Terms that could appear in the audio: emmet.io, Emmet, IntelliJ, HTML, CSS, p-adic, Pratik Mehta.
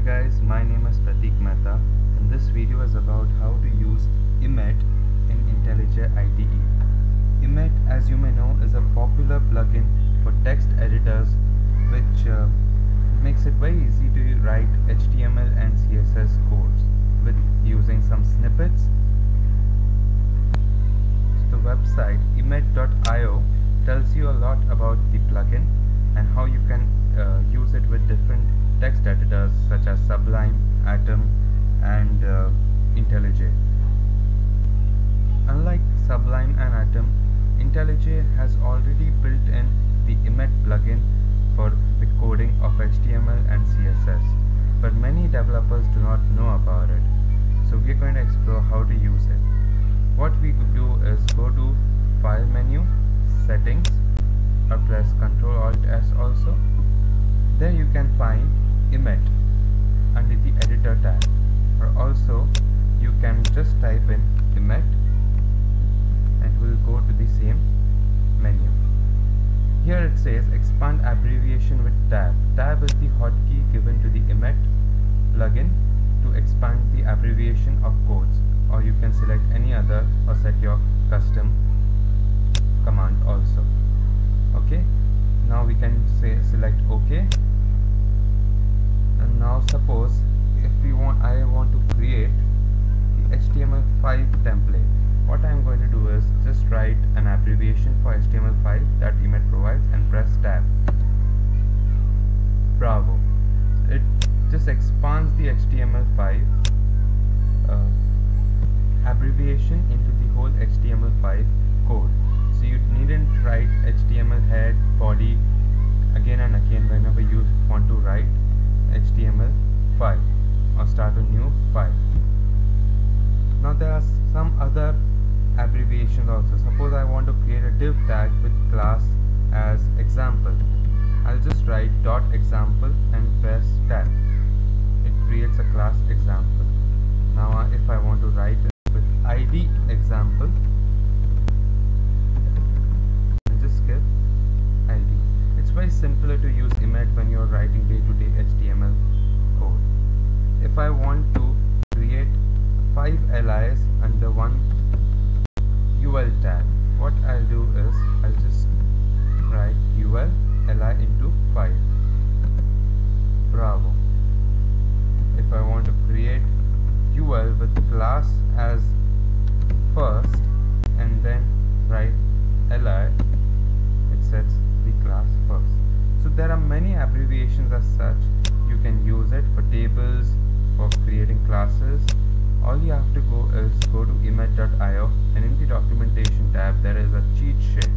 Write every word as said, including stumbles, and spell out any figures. Hi guys, my name is Pratik Mehta and this video is about how to use Emmet in IntelliJ I D E. Emmet, as you may know, is a popular plugin for text editors which uh, makes it very easy to write H T M L and C S S codes with using some snippets. The website emmet dot i o tells you a lot about the plugin and how you can uh, use it with different text editors such as Sublime, Atom and uh, IntelliJ. Unlike Sublime and Atom, IntelliJ has already built in the Emmet plugin for the coding of H T M L and C S S, but many developers do not know about it, so we are going to explore how to use it. What we could do is go to File menu, Settings, or press Control Alt S also. There you can find Emmet under the Editor tab, or also you can just type in Emmet and we will go to the same menu. Here it says Expand Abbreviation with Tab. Tab is the hotkey given to the Emmet plugin to expand the abbreviation of codes, or you can select any other or set your custom command also. Okay, now we can say select OK. And now suppose if we want, I want to create the H T M L five template. What I am going to do is just write an abbreviation for H T M L five that Emmet provides and press Tab. Bravo! It just expands the H T M L five uh, abbreviation into the whole H T M L five code. So you needn't write H T M L head, body again and again whenever you want to write H T M L five or start a new file. Now there are some other abbreviations also. Suppose I want to create a div tag with class as example. I'll just write dot example and press tab. It creates a class example. Now if I want to write it with I D example, I'll just give I D. It's very simpler to use Emmet when you're writing day-to-day H T M L code. If I want to create five alias under one U L tab, what I'll do is I'll just write U L li into five. Bravo! If I want to create U L with class as first and then write li, it sets the class first. So there are many abbreviations as such. You can use it for tables, for creating classes. All you have to go is go to emmet dot i o and in the documentation tab there is a cheat sheet